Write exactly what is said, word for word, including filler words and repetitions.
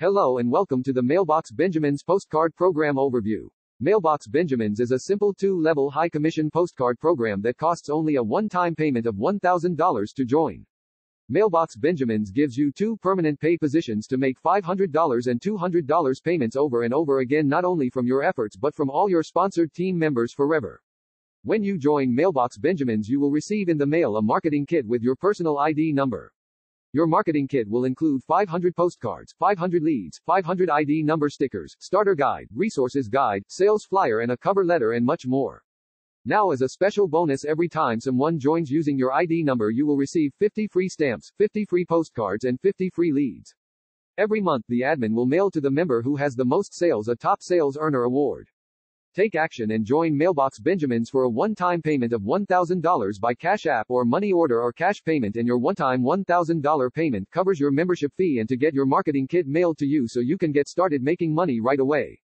Hello and welcome to the Mailbox Benjamins Postcard Program Overview. Mailbox Benjamins is a simple two-level high-commission postcard program that costs only a one-time payment of one thousand dollars to join. Mailbox Benjamins gives you two permanent pay positions to make five hundred dollars and two hundred dollars payments over and over again, not only from your efforts but from all your sponsored team members forever. When you join Mailbox Benjamins, you will receive in the mail a marketing kit with your personal I D number. Your marketing kit will include five hundred postcards, five hundred leads, five hundred I D number stickers, starter guide, resources guide, sales flyer and a cover letter and much more. Now, as a special bonus, every time someone joins using your I D number, you will receive fifty free stamps, fifty free postcards and fifty free leads. Every month the admin will mail to the member who has the most sales a top sales earner award. Take action and join Mailbox Benjamins for a one-time payment of one thousand dollars by Cash App or money order or cash payment, and your one-time one thousand dollars payment covers your membership fee and to get your marketing kit mailed to you so you can get started making money right away.